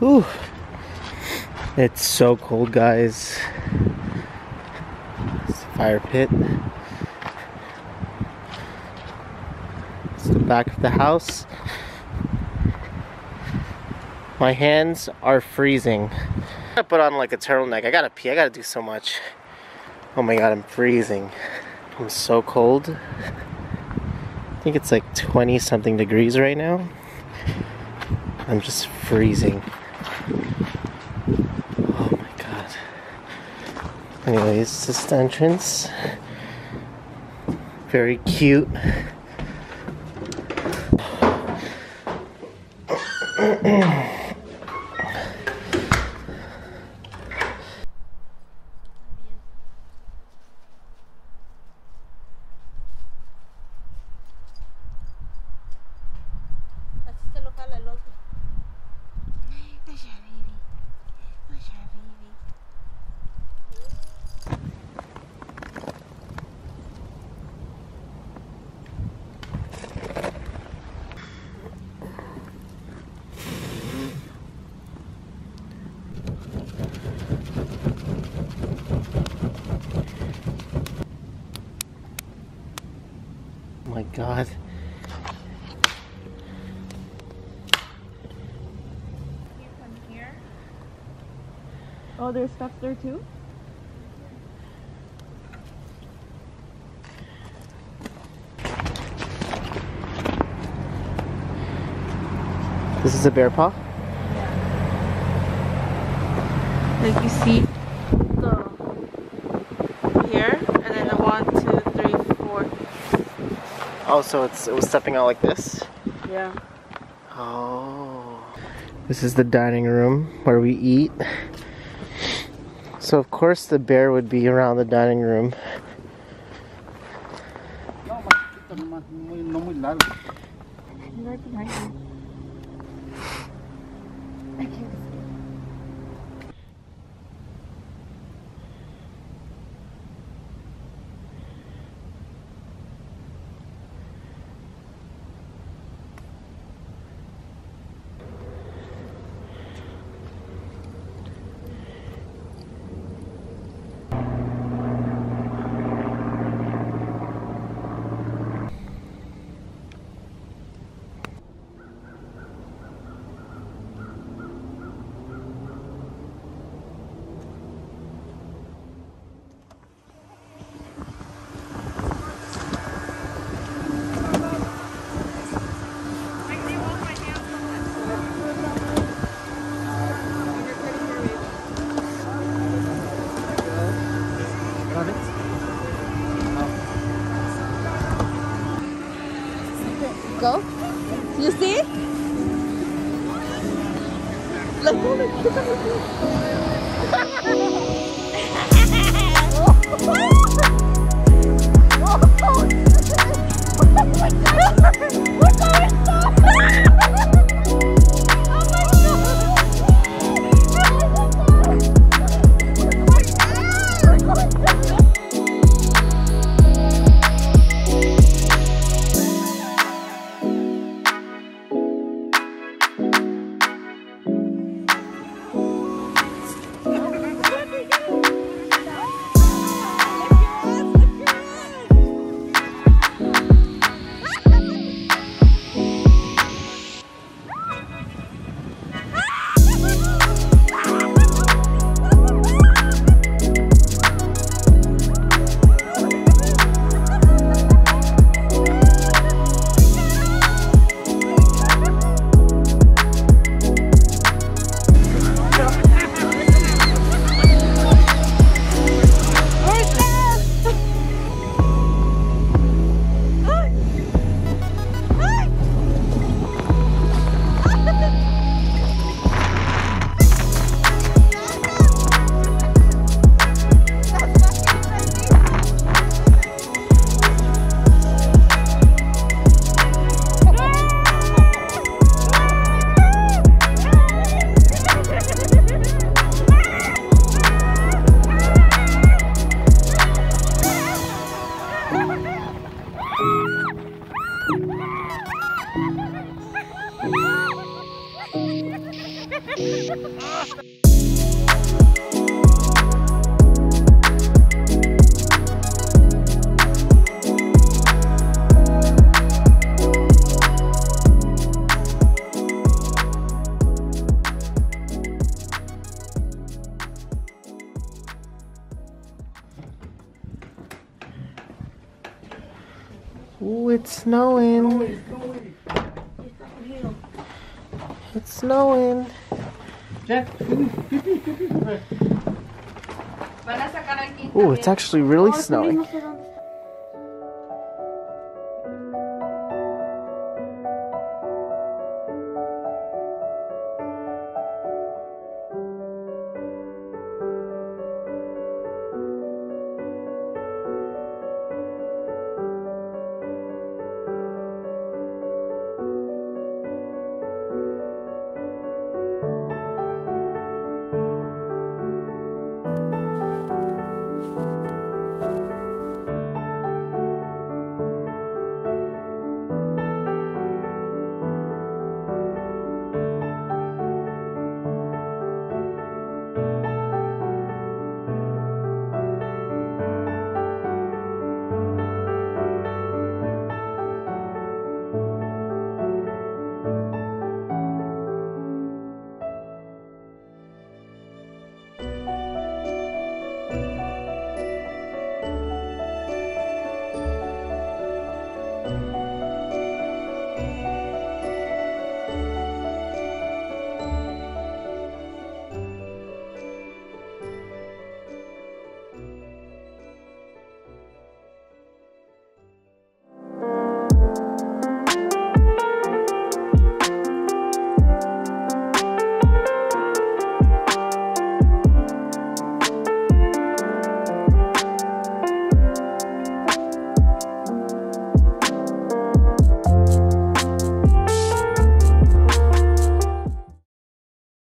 Whew. It's so cold, guys. It's the fire pit. It's the back of the house. My hands are freezing. I gotta put on like a turtleneck. I gotta pee. I gotta do so much. Oh my god, I'm freezing. I'm so cold. I think it's like 20 something degrees right now. I'm just freezing. Oh my god. Anyways, this entrance. Very cute. Oh my god. From here. Oh, there's stuff there too? This is a bear paw? Yeah. Like you see the here and then the 1, 2, 3, 4. Oh, so it was stepping out like this? Yeah. Oh. This is the dining room where we eat. So of course the bear would be around the dining room. Go. You see? Ooh, it's snowing. It's snowing. Ooh, it's actually really snowing.